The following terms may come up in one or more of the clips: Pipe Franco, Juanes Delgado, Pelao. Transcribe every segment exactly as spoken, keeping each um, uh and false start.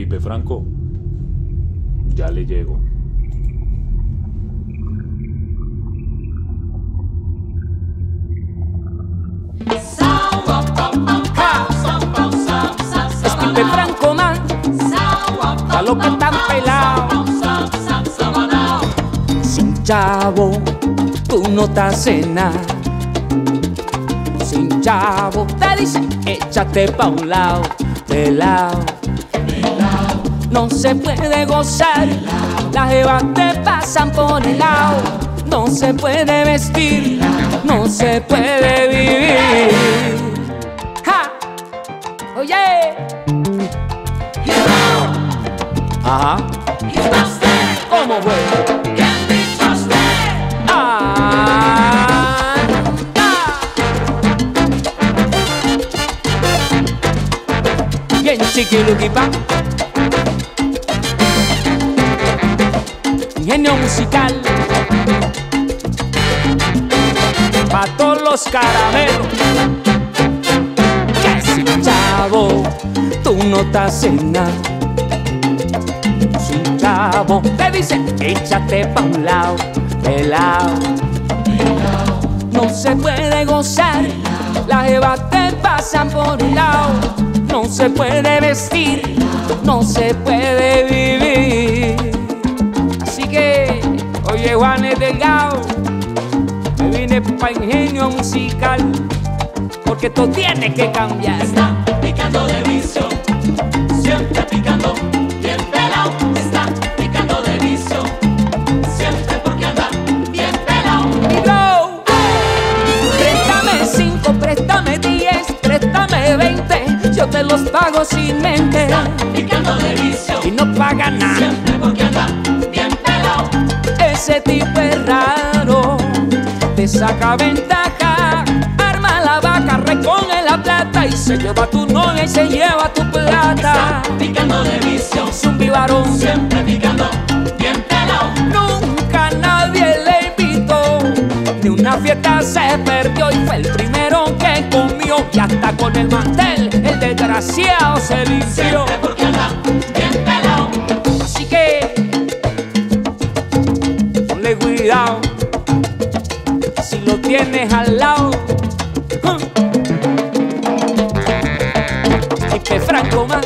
Pipe Franco, ya le llego. Es Pipe Franco, man, pa' los que están pelados. Sin chavo, tú no te haces nada. Sin chavo, te dicen, échate pa' un lado, de lado. No se puede gozar, las jevas te pasan por el lado. No se puede vestir, no se puede vivir. ¡Ja! ¡Oye! Ajá. ¿Cómo fue? Bien chiquiluquipa, ingenio musical pa' todos los caramelos. Que sin chavo tú no te haces nada. Sin chavo te dicen, échate pa' un lado, de lado. No se puede gozar, las jevas te pasan por un lado. No se puede vestir, no se puede vivir. Así que, oye, Juanes Delgado, me vine pa' ingenio musical, porque esto tiene que cambiar. Está picando de vicio, siempre picando, bien pelado. Está picando de vicio, siempre porque anda bien pelado. Y go, préstame cinco, préstame diez, préstame veinte. Yo te los pago sin mente. Están picando de vicio y no pagan nada. Siempre porque anda bien pelado. Ese tipo es raro, te saca ventaja. Arma la vaca, recoge la plata y se lleva tu novia y se lleva tu plata. Están picando de vicio, es un vivarón. Siempre picando bien pelado. Nunca nadie le invitó, de una fiesta se perdió y fue el primero que comió. Y hasta con el mantel desgraciado se limpió. Siempre porque anda bien pelado. Así que ponle cuidado si lo tienes al lado. Pipe Franco, man.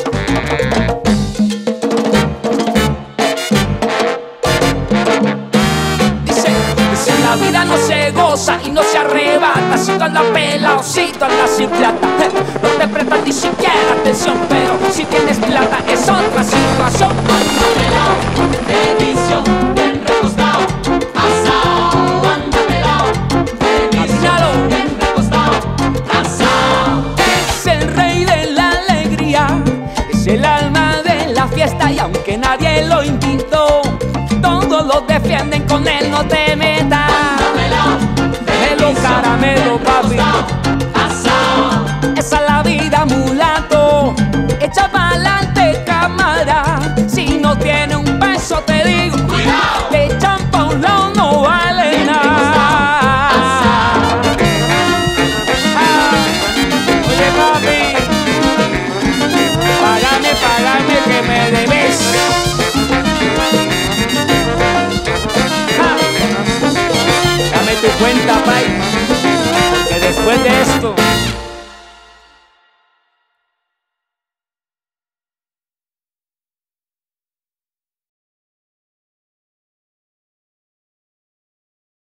Dice, dice, la vida no se goza y no se arrebata. Si tú andas pelado, si tú andas sin plata, no te prestas ni siquiera atención. Pero si tienes plata es otra situación. Anda pelao, de vicio, bien recostado, asao. Anda pelao, de vicio, bien recostado, asao. Es el rey de la alegría, es el alma de la fiesta. Y aunque nadie lo invitó, todos lo defienden, con él no temen.